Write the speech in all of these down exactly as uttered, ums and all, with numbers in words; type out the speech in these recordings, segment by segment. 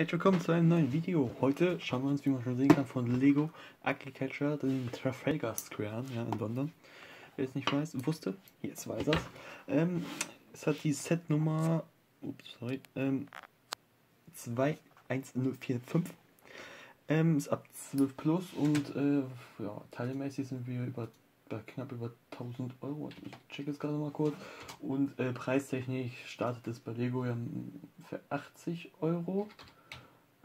Herzlich willkommen zu einem neuen Video. Heute schauen wir uns, wie man schon sehen kann, von Lego Architecture den Trafalgar Square an, ja, in London. Wer es nicht weiß, wusste, jetzt weiß er's. Ähm, es hat die Setnummer ups, sorry, ähm, zwei eins null vier fünf. Ähm, ist ab zwölf plus und äh, ja, teilmäßig sind wir über, knapp über tausend Euro. Ich check es gerade mal kurz. Und äh, preistechnisch startet es bei Lego ja für achtzig Euro.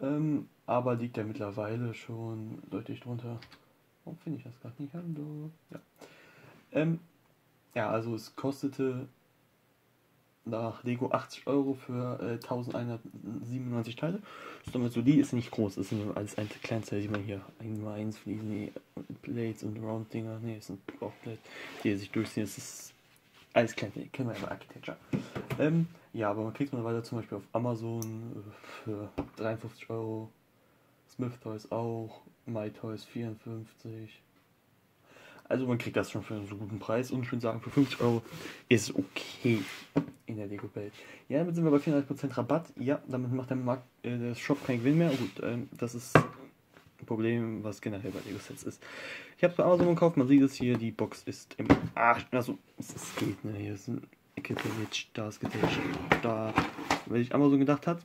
Ähm, aber liegt ja mittlerweile schon deutlich drunter. Warum finde ich das gerade nicht? Hallo. Ja. Ähm, ja, also es kostete nach Lego achtzig Euro für äh, elfhundertsiebenundneunzig Teile. Ist damit so, die ist nicht groß. Das sind alles ein Kleinteile, die man hier eins mal eins fliegen. Nee, Plates und Round Dinger. Ne, es sind Blockplates, die sich durchziehen. Es ist alles Kleinteile. Kennen wir ja bei Architecture. Ähm, ja, aber man kriegt mal weiter zum Beispiel auf Amazon für dreiundfünfzig Euro, Smith Toys auch, My Toys vierundfünfzig. Also man kriegt das schon für einen so guten Preis und ich würde sagen, für fünfzig Euro ist okay in der Lego-Welt. Ja, damit sind wir bei vierunddreißig Prozent Rabatt. Ja, damit macht der Markt, äh, der Shop keinen Gewinn mehr. Gut, ähm, das ist ein Problem, was generell bei Lego-Sets ist. Ich habe es bei Amazon gekauft, man sieht es hier, die Box ist im Arsch. Also, es geht, ne, hier ist ein Getailed, da ist Getailed, da. Wenn ich Amazon gedacht hat,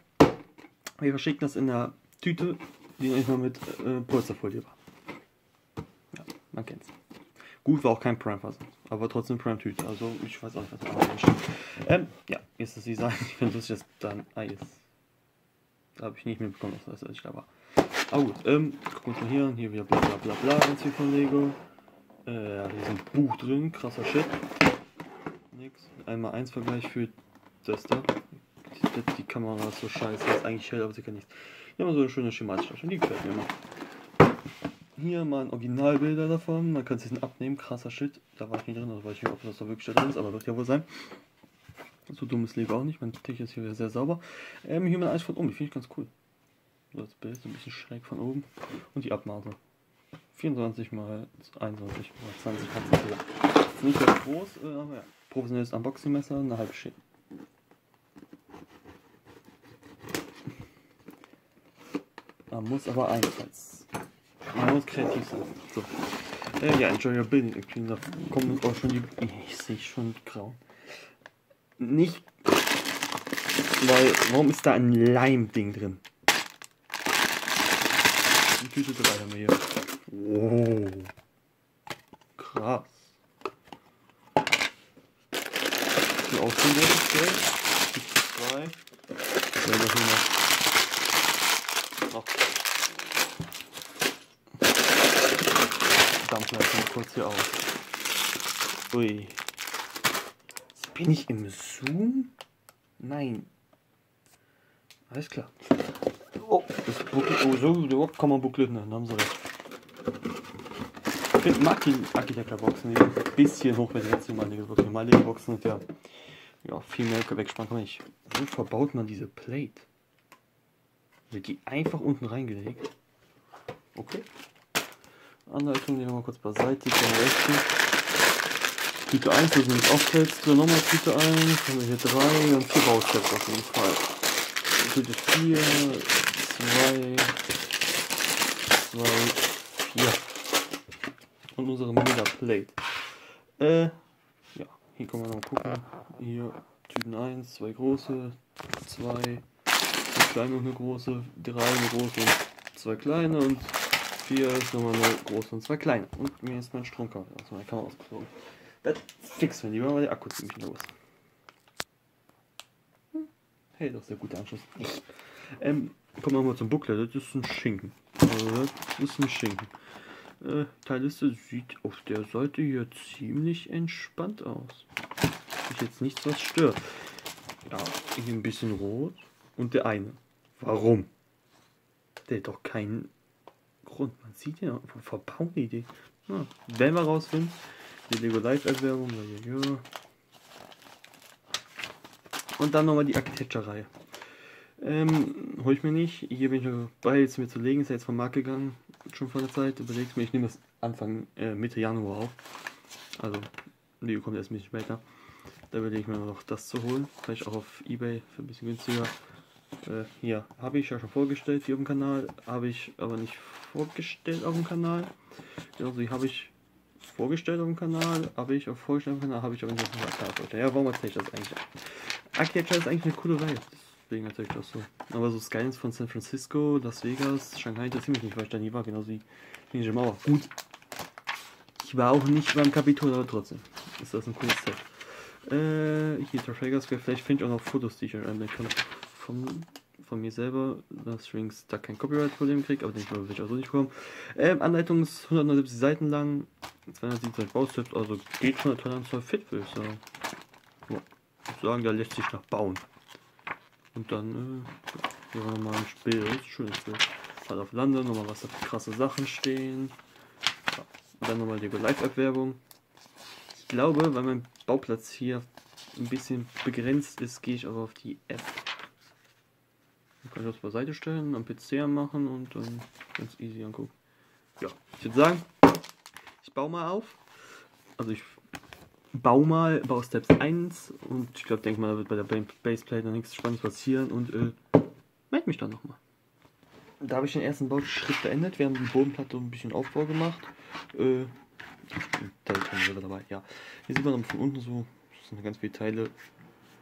wir verschicken das in der Tüte, die noch nicht mal mit äh, Polsterfolie war. Ja, man kennt's. Gut, war auch kein Prime-Fassung, aber trotzdem Prime-Tüte. Also, ich weiß auch nicht, was da alles steht. Ähm, ja, jetzt das Design. Ich finde lustig, dass dann. Ah, jetzt. Da habe ich nicht mitbekommen, was das ist, aber. Aber gut, ähm, gucken wir mal hier an. Hier wieder bla bla bla bla. Ganz viel von Lego. Äh, hier ist ein Buch drin. Krasser Shit. Nix. eins mal eins Vergleich für das da. Die, die Kamera ist so scheiße. Ist eigentlich hell, aber sie kann nichts. Hier haben wir so eine schöne schematische Tasche. Die gefällt mir immer. Hier mal ein Originalbilder davon, man kann es jetzt abnehmen, krasser Shit, da war ich nicht drin, also weiß ich nicht, ob das da wirklich drin ist, aber wird ja wohl sein. So dumm ist Lego auch nicht, mein Tisch ist hier wieder sehr sauber. Ähm, hier mal eins von oben, die finde ich ganz cool. So das Bild, so ein bisschen schräg von oben und die Abmaße. vierundzwanzig mal einundzwanzig mal zwanzig. Ist nicht sehr groß, aber ja. Professionelles Unboxing-Messer, eine halbe Schicht. Man muss aber eins. Man muss kreativ sein. So. Äh, ja, enjoy your building. Da kommen auch schon die. Ich sehe schon grau. Nicht. Weil, warum ist da ein Leim-Ding drin? Die Tüte drei haben wir hier. Wow. Krass. Die Ausbildung ist geil. Tüte drei. Das hier noch. Noch. Dampf mal kurz hier aus. Ui. Bin ich im Zoom? Nein. Alles klar. Oh, das Booklet. Oh, so kann man Booklet nennen, haben sie recht. Ich finde, mag die Architecture-Boxen, die sind ein bisschen hochwertig als die malige Boxen. Malige Boxen sind ja, ja viel mehr wegspannen kann man nicht. Wo verbaut man diese Plate? Wird die einfach unten reingelegt? Okay. Anleitung, die haben wir kurz beiseite, die können wir rechten. Tüte eins, da sind Offsets, dann nochmal Tüte eins, dann haben wir hier drei und vier Bausets auf jeden Fall. Tüte vier, zwei, zwei, vier. Und unsere Mega Plate. Äh, ja, hier können wir noch gucken. Hier Tüten eins, zwei große, zwei, eine kleine und eine große, drei, eine große und zwei kleine und hier ist nochmal eine große und zwei kleine. Und mir ist mein Stromkabel aus meiner Kamera ausgeflogen. Das fix mir lieber, weil der Akku ziemlich los. Hm. Hey, das ist der gute Anschluss. Ähm, kommen wir mal zum Booklet. Das ist ein Schinken. Also, das ist ein Schinken. Äh, Teilliste sieht auf der Seite hier ziemlich entspannt aus. Ist jetzt nichts, was stört. Ja, hier ein bisschen rot. Und der eine. Warum? Der hat doch keinen Grund, man sieht ja, verbauen die Idee. Ja, wenn wir rausfinden, die Lego Live-Erwerbung, ja. Und dann nochmal die Architecture-Reihe. Ähm, hol ich mir nicht. Hier bin ich dabei, jetzt mir zu legen, ist ja jetzt vom Markt gegangen, schon vor der Zeit. Überleg's mir, ich nehme das Anfang, äh, Mitte Januar auf. Also, Lego kommt erst ein bisschen später. Da überlege ich mir noch das zu holen. Vielleicht auch auf Ebay für ein bisschen günstiger. Äh, hier habe ich ja schon vorgestellt hier auf dem Kanal, habe ich aber nicht vorgestellt auf dem Kanal. Also die habe ich vorgestellt auf dem Kanal, habe ich auf vorgestellt auf dem Kanal, habe ich aber nicht auf dem Kanal vorgestellt. Ja, warum erzähle ich das eigentlich? Architecture ist eigentlich eine coole Welt, deswegen erzähle ich das so. Aber so Skylines von San Francisco, Las Vegas, Shanghai, das ziemlich nicht, weil ich da nie war, genauso wie die Mauer. Gut, ich war auch nicht beim Kapitol, aber trotzdem ist das ein cooles Set. Äh, hier Trafalgar Square, vielleicht finde ich auch noch Fotos, die ich einblenden kann. Von, von mir selber, dass Rings da kein Copyright-Problem kriegt, aber den will ich auch so nicht kommen. Ähm, Anleitung ist hundertneunundsiebzig Seiten lang, zweihundertsiebenundzwanzig Baustipps, also geht von der Toleranz fit, würde ich sagen. Ja, ich würde sagen, da lässt sich noch bauen. Und dann, äh, hier nochmal ein Spiel, das ist ein schönes Spiel. Mal auf Lande, nochmal was da für krasse Sachen stehen. Ja, und dann nochmal die Live-App-Werbung. Ich glaube, weil mein Bauplatz hier ein bisschen begrenzt ist, gehe ich aber auf die App. Dann kann ich das beiseite stellen, am P C machen und dann ganz easy angucken. Ja, ich würde sagen, ich baue mal auf. Also ich baue mal, baue Steps eins und ich glaube, denke mal, da wird bei der Baseplate noch nichts Spannendes passieren und äh, meld mich dann nochmal. Da habe ich den ersten Bauschritt beendet. Wir haben die Bodenplatte und ein bisschen Aufbau gemacht. Äh, da ist man dabei, ja. Hier sieht man dann von unten so, das sind ganz viele Teile.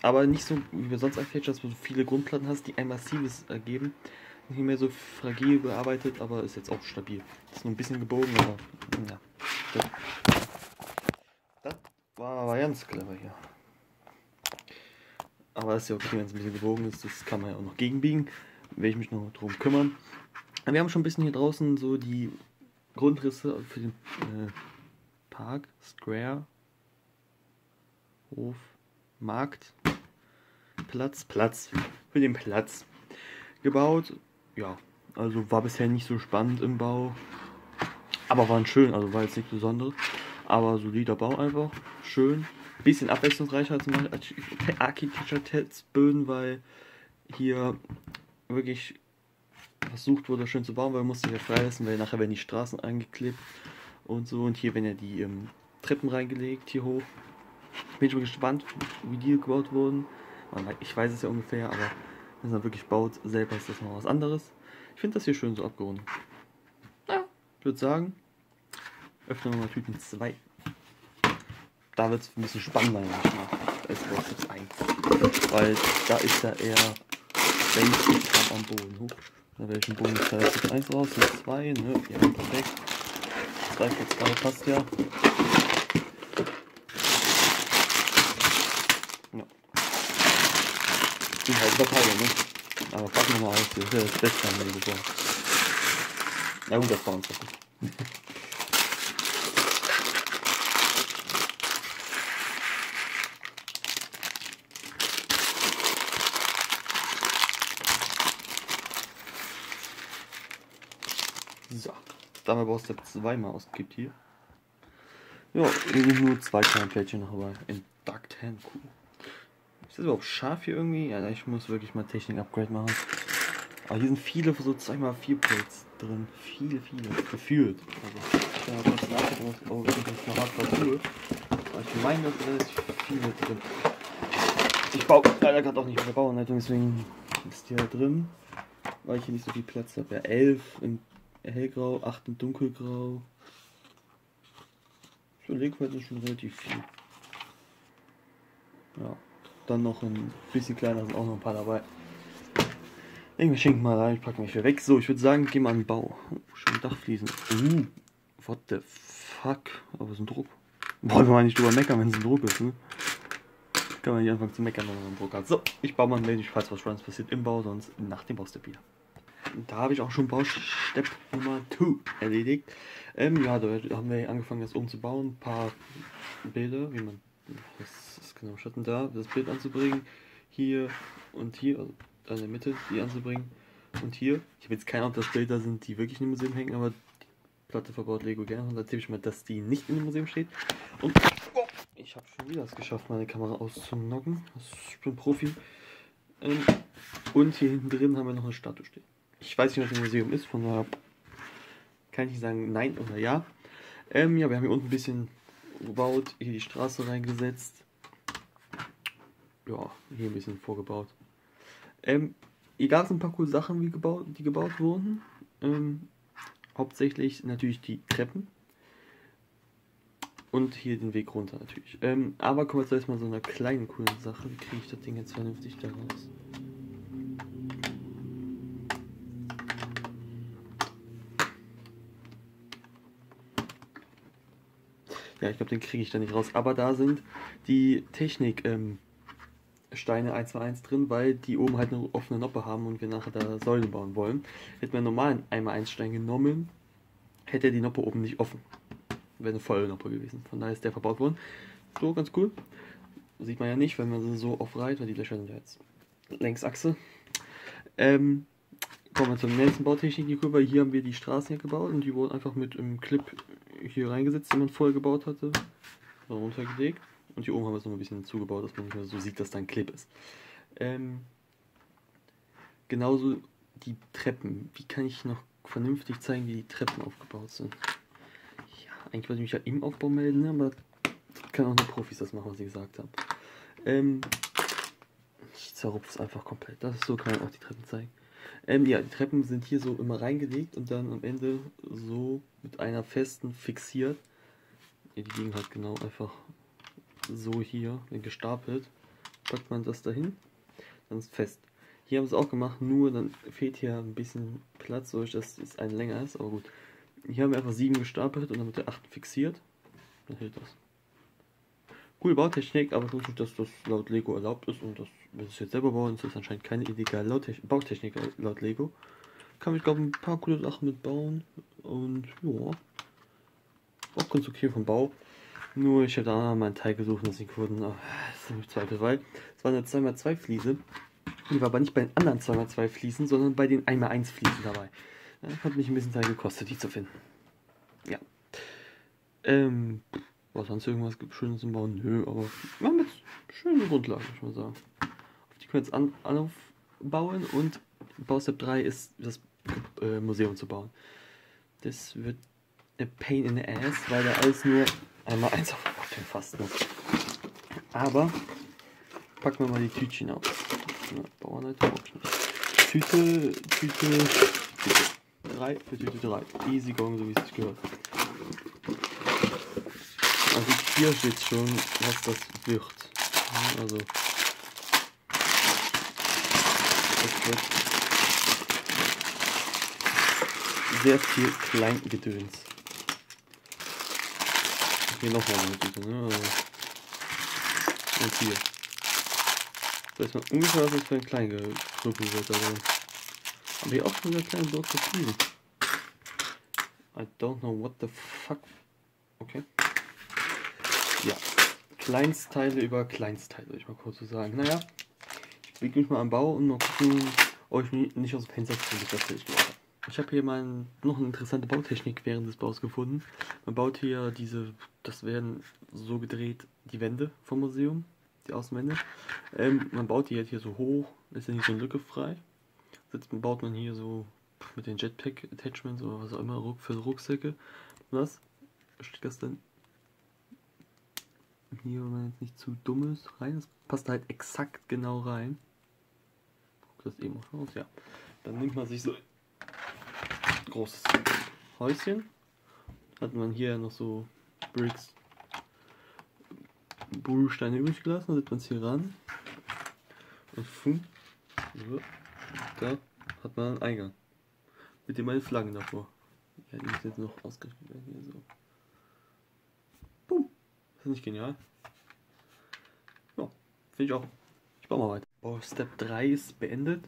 Aber nicht so wie bei sonst Architecture, dass du so viele Grundplatten hast, die ein massives ergeben. Nicht mehr so fragil bearbeitet, aber ist jetzt auch stabil. Ist nur ein bisschen gebogen, aber ja. Das war aber ganz clever hier. Aber ist ja okay, wenn es ein bisschen gebogen ist, das kann man ja auch noch gegenbiegen. Will ich mich noch drum kümmern. Aber wir haben schon ein bisschen hier draußen so die Grundrisse für den äh, Park, Square, Hof, Markt, Platz, Platz, für den Platz gebaut. Ja, also war bisher nicht so spannend im Bau, aber waren schön, also war jetzt nichts Besonderes, aber solider Bau einfach, schön. Bisschen abwechslungsreicher als Architecture-Tests-Böden, weil hier wirklich versucht wurde, schön zu bauen, weil man musste ja freilassen, weil nachher werden die Straßen angeklebt und so. Und hier werden ja die ähm, Treppen reingelegt, hier hoch. Bin ich mal gespannt, wie die gebaut wurden. Ich weiß es ja ungefähr, aber wenn man wirklich baut, selber ist das noch was anderes. Ich finde das hier schön so abgerundet. Ja, ich würde sagen, öffnen wir mal Tüten zwei. Da wird es ein bisschen spannender, da ist Bauschritt eins. Weil da ist ja eher, wenn ich die am Boden hoch. Da werde ich den Boden Schritt eins raus, Schritt zwei, ne? Ja, perfekt. zwei für zwei passt ja. Halt Verteilung, ne? Aber packen wir mal aus, das ist das Beste an dem Gebäude. Na gut, das war uns doch gut. So, da haben wir Bauch Step zwei mal ausgekippt hier. Ja, irgendwie nur zwei kleine Plättchen noch dabei. In Duck Tan, cool. Ist das überhaupt scharf hier irgendwie? Ja, ich muss wirklich mal Technik-Upgrade machen. Aber hier sind viele so zwei mal vier Plates drin. Viele, viele. Gefühlt. Also, ich kann mal kurz nachdenken, oh, das ist eine Radfahrt-Tour. Aber ich meine, das sind relativ viele drin. Ich baue leider gerade auch nicht mehr Bauanleitung, deswegen ist die halt drin. Weil ich hier nicht so viel Platz habe. Ja, elf in hellgrau, acht in dunkelgrau. Für Legweit ist schon relativ viel. Ja. Dann noch ein bisschen kleiner, sind auch noch ein paar dabei. Irgendwie schenken mal rein, ich packe mich wieder weg. So, ich würde sagen, gehen wir an den Bau. Oh, schön Dachfliesen. Uh, what the fuck? Aber es ist ein Druck. Wollen wir mal nicht drüber meckern, wenn es ein Druck ist, ne? Kann man nicht anfangen zu meckern, wenn man einen Druck hat. So, ich baue mal ein, falls was Runs passiert im Bau, sonst nach dem Baustep wieder. Da habe ich auch schon Baustep Nummer zwei erledigt. Ähm, ja, da haben wir angefangen, das umzubauen. Ein paar Bilder, wie man das ist genau Schatten da, das Bild anzubringen, hier und hier, also in der Mitte, die anzubringen und hier. Ich habe jetzt keine Ahnung, ob das Bilder sind, die wirklich in dem Museum hängen, aber die Platte verbaut Lego gerne und da erzähle ich mal, dass die nicht in dem Museum steht. Und oh, ich habe schon wieder es geschafft, meine Kamera auszunocken, ich bin Profi. Ähm, und hier hinten drin haben wir noch eine Statue stehen. Ich weiß nicht, was im Museum ist, von daher kann ich sagen nein oder ja. Ähm, ja, wir haben hier unten ein bisschen gebaut, hier die Straße reingesetzt. Ja, hier ein bisschen vorgebaut. Ähm, die ganzen Parcours-Sachen, die gebaut, die gebaut wurden. Ähm, hauptsächlich natürlich die Treppen. Und hier den Weg runter natürlich. Ähm, aber kommen wir zuerst mal so einer kleinen coolen Sache. Wie kriege ich das Ding jetzt vernünftig da raus? Ja, ich glaube, den kriege ich da nicht raus. Aber da sind die Technik ähm, Steine eins zwei eins drin, weil die oben halt eine offene Noppe haben und wir nachher da Säulen bauen wollen. Hätten wir einen normalen eins mal eins Stein genommen, hätte er die Noppe oben nicht offen. Wäre eine volle Noppe gewesen. Von daher ist der verbaut worden. So, ganz cool. Sieht man ja nicht, wenn man sie so aufreiht, weil die Löcher sind ja jetzt Längsachse. Ähm, kommen wir zur nächsten Bautechnik rüber. Hier haben wir die Straßen hier gebaut und die wurden einfach mit einem Clip hier reingesetzt, den man vorher gebaut hatte. So, runtergelegt. Und hier oben haben wir es noch ein bisschen zugebaut, dass man nicht mehr so sieht, dass da ein Clip ist. Ähm, genauso die Treppen. Wie kann ich noch vernünftig zeigen, wie die Treppen aufgebaut sind? Ja, eigentlich wollte ich mich ja im Aufbau melden, aber das kann auch nur Profis das machen, was ich gesagt habe. Ähm, ich zerrupfe es einfach komplett. Das ist so, kann ich auch die Treppen zeigen. Ähm, ja, die Treppen sind hier so immer reingelegt und dann am Ende so mit einer festen fixiert. Ja, die liegen halt genau einfach so hier, wenn gestapelt, packt man das dahin, dann ist fest. Hier haben sie es auch gemacht, nur dann fehlt hier ein bisschen Platz, dadurch, dass es ein länger ist, aber gut. Hier haben wir einfach sieben gestapelt und dann wird der acht fixiert, dann hält das. Coole Bautechnik, aber ich wusste nicht, dass das laut Lego erlaubt ist und das, wenn es jetzt selber bauen, ist das anscheinend keine illegale Bautechnik laut Lego. Kann ich glaube ein paar coole Sachen mitbauen und ja, auch ganz okay vom Bau. Nur ich habe da mal einen Teil gesucht und das nicht gefunden. Oh, das ist im Zweifel, weil es war eine zwei mal zwei Fliese. Die war aber nicht bei den anderen zwei mal zwei Fliesen, sondern bei den eins mal eins Fliesen dabei. Das hat mich ein bisschen Zeit gekostet, die zu finden. Ja. Ähm, war sonst irgendwas Schönes zum Bauen? Nö, aber wir haben jetzt schöne Grundlagen, muss ich mal sagen. Auf die können wir jetzt an, aufbauen und Baustep drei ist das äh, Museum zu bauen. Das wird eine Pain in the Ass, weil da alles nur einmal eins auf den Fasten. Aber packen wir mal die Tütchen aus. Ne, Bauanleitung auch nicht. Tüte, Tüte, Tüte drei für Tüte drei. Easy going, so wie es sich gehört. Also hier steht schon, was das wird. Also das wird sehr viel Kleingedöns. Hier nochmal eine Tüte, ne? Und hier. Da ist man ungefähr, was für ein klein gerüppelt wird, aber. Aber hier auch schon wieder kleine Block zu viel. I don't know what the fuck. Okay. Ja. Kleinstteile über Kleinstteile, würde ich mal kurz so sagen. Naja, ich lege mich mal am Bau und mal gucken, ob ich nicht aus dem Fenster kriege, das ich gemacht habe. Ich habe hier mal noch eine interessante Bautechnik während des Baus gefunden. Man baut hier diese, das werden so gedreht, die Wände vom Museum, die Außenwände. Ähm, man baut die jetzt hier so hoch, ist ja nicht so eine Lücke frei. Sitzt, baut man hier so mit den Jetpack-Attachments oder was auch immer für Rucksäcke. Was? Steht das dann hier, wenn man jetzt nicht zu dumm ist, rein? Das passt halt exakt genau rein. Guckt das eben auch raus, ja. Dann nimmt man sich so großes Häuschen. Hat man hier noch so Bricks, Bruchsteine übrig gelassen, dann setzt man es hier ran und fun, so, da hat man einen Eingang mit dem eine Flaggen davor. Ja, die müssen jetzt noch ausgerichtet werden hier so. Boom. Ist das nicht genial? Ja, finde ich auch. Ich baue mal weiter. Oh, Step drei ist beendet.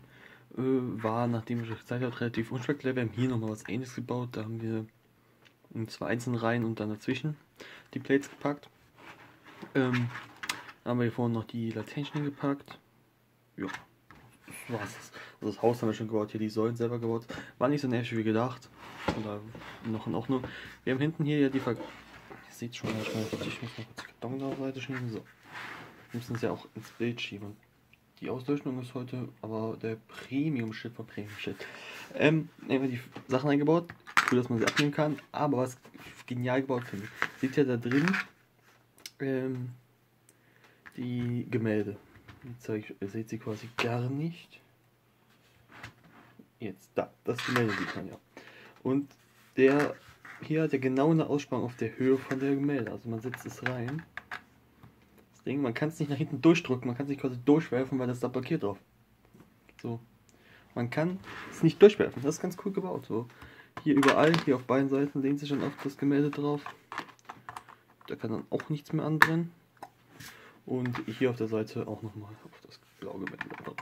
War, nachdem ich euch gezeigt habe, relativ unspektakulär. Wir haben hier nochmal was Ähnliches gebaut. Da haben wir zwei einzelne Reihen und dann dazwischen die Plates gepackt. Ähm, dann haben wir hier vorne noch die Laternen gepackt. Ja, das war's. Also das Haus haben wir schon gebaut, hier die Säulen selber gebaut. War nicht so nervig wie gedacht. Oder noch in Ordnung. Wir haben hinten hier ja die Ver... Ihr seht schon, ich muss mal kurz Karton da auf die Seite schieben. So. Wir müssen es ja auch ins Bild schieben. Die Ausleuchtung ist heute aber der Premium-Shit von Premium-Shit. Ähm, nehmen wir die Sachen eingebaut, cool, dass man sie abnehmen kann, aber was genial gebaut finde ich. Seht ihr da drin ähm, die Gemälde. Die zeige ich, seht sie quasi gar nicht. Jetzt da, das Gemälde sieht man ja. Und der hier hat ja genau eine Aussparung auf der Höhe von der Gemälde. Also man setzt es rein. Das Ding, man kann es nicht nach hinten durchdrücken, man kann es nicht quasi durchwerfen, weil das da blockiert drauf. So. Man kann es nicht durchwerfen, das ist ganz cool gebaut. So. Hier überall, hier auf beiden Seiten lehnt sich schon oft das Gemälde drauf. Da kann dann auch nichts mehr anbrennen. Und hier auf der Seite auch nochmal auf das blaue Gemälde drauf.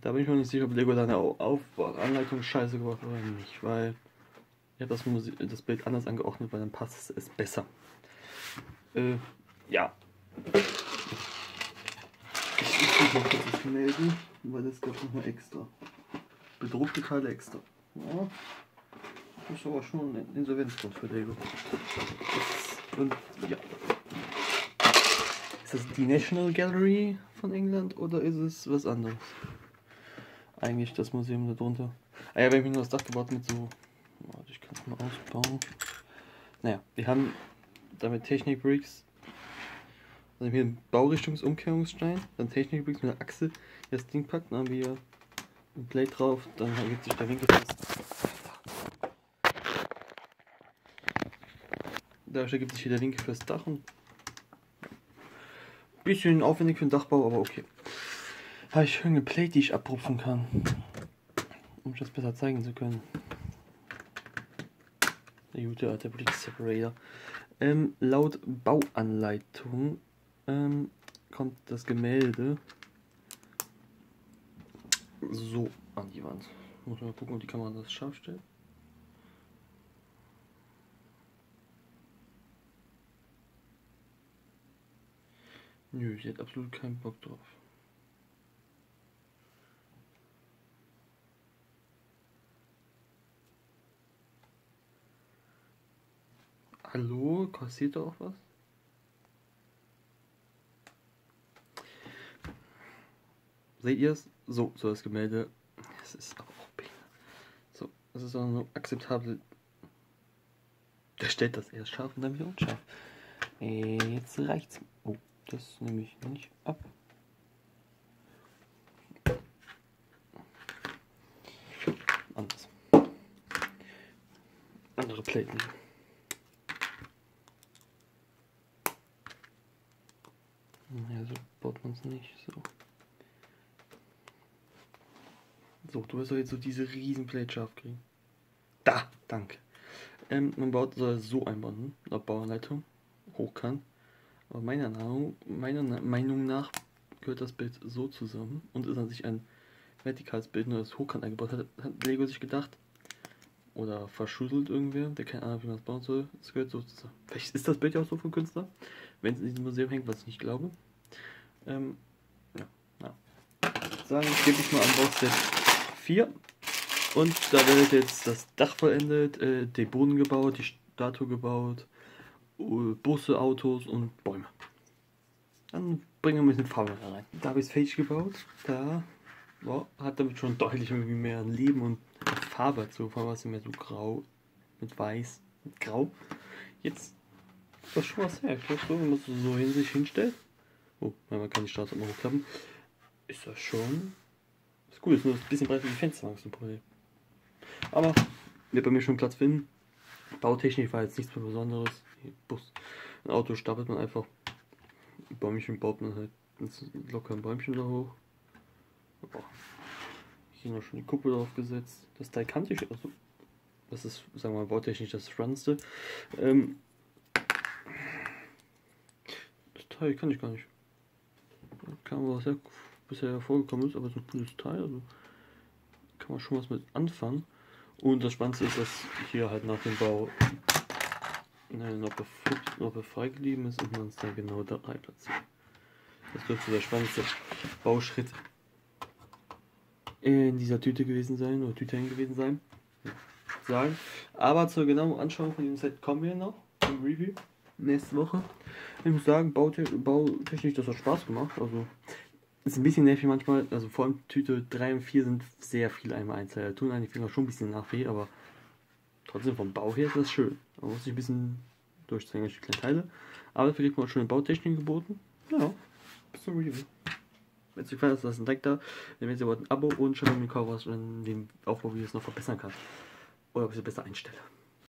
Da bin ich mir nicht sicher, ob Lego da eine Aufbauanleitung scheiße gemacht hat oder nicht, weil ich habe das, das Bild anders angeordnet, weil dann passt es besser. Äh, ja. Ich muss das jetzt melden, weil das gab es nochmal extra. Bedruckte Teile extra. Ja. Das ist aber schon ein Insolvenzgrund für Lego. Und ja. Ist das die National Gallery von England oder ist es was anderes? Eigentlich das Museum da drunter. Ah ja, wir haben hier nur das Dach gebaut mit so... Warte, ich kann es mal ausbauen. Naja, wir haben damit Technik-Bricks. Dann haben wir hier einen Baurichtungsumkehrungsstein. Dann Technik-Bricks mit einer Achse, die das Ding packt. Dann haben wir ein Plate drauf. Dann ergibt sich der Winkel fest. Da ergibt sich hier der Winkel fürs Dach. Und ein bisschen aufwendig für den Dachbau, aber okay. Habe ich schöne Plate, die ich abrupfen kann, um das besser zeigen zu können. Der gute alte Brick Separator. Ähm, laut Bauanleitung ähm, kommt das Gemälde so an die Wand. Muss mal gucken, ob die Kamera das scharf stellt. Nö, sie hat absolut keinen Bock drauf. Hallo, kassiert da auch was? Seht ihr es? So, so das Gemälde. Es ist aber auch behindert. So, das ist auch nur akzeptabel. Der stellt das erst scharf und dann wieder unscharf. Äh, jetzt reicht's. Oh, das nehme ich nicht ab. Anders. Andere Platten. Ja, so baut man es nicht. So. So, du wirst doch jetzt so diese riesen Plate scharf kriegen. Da, danke. Ähm, man baut soll so einbauen, laut Bauanleitung, hochkant. Aber meiner, Nahrung, meiner Na Meinung nach gehört das Bild so zusammen und ist an sich ein vertikales Bild, nur das hochkant eingebaut hat. Hat Lego sich gedacht, oder verschüttelt irgendwer, der keine Ahnung, wie man es bauen soll. Es gehört so zusammen. Vielleicht ist das Bild ja auch so vom Künstler, wenn es in diesem Museum hängt, was ich nicht glaube. Ähm, ja, ja. Sagen, gebe ich mal an Bauset vier. Und da wird jetzt das Dach vollendet, äh, den Boden gebaut, die Statue gebaut, uh, Busse, Autos und Bäume. Dann bringen wir ein bisschen Farbe da rein. Da habe ich es fertig gebaut. Da boah, hat damit schon deutlich mehr Leben und Farbe zu, vor allem war es immer so grau, mit weiß, mit grau. Jetzt ist das schon was her. Ich glaube, so, wenn man es so hin sich hinstellt, oh, man kann die Straße immer hochklappen, ist das schon, ist gut, ist nur ein bisschen breit wie die Fenster, das ist ein Problem. Aber wird bei mir schon Platz finden. Bautechnik war jetzt nichts mehr Besonderes. Bus, ein Auto stapelt man einfach, ein Bäumchen baut man halt, locker ein Bäumchen da hoch. Boah. Hier noch schon die Kuppel drauf gesetzt. Das Teil kannte ich auch so. Das ist, sagen wir mal, bautechnisch das Franste. Ähm, das Teil kann ich gar nicht. Kann man was ja bisher hervorgekommen ist, aber so ein cooles Teil. Also kann man schon was mit anfangen. Und das Spannendste ist, dass hier halt nach dem Bau ne, noch, noch frei geblieben ist und man es dann genau da reinplatziert. Das dürfte der spannendste Bauschritt in dieser Tüte gewesen sein oder Tüte gewesen sein, sagen. Aber zur genauen Anschauung von dem Set kommen wir noch im Review nächste Woche. Ich muss sagen, baute bautechnisch, das hat Spaß gemacht. Also ist ein bisschen nervig manchmal. Also vor allem Tüte drei und vier sind sehr viel einmal Einzelteile. Tun eigentlich Finger schon ein bisschen nach weh, aber trotzdem vom Bau her ist das schön. Man muss sich ein bisschen durchzwängen durch die kleinen Teile. Aber dafür kriegt man auch schöne Bautechnik geboten. Ja, bis zum Review. Wenn es dir gefallen hat, lass ein Like da. Wenn ihr wollt, ein Abo und schreibt mir in die Kommentare, den Aufbau, wie ich es noch verbessern kann. Oder ob ich es besser einstelle.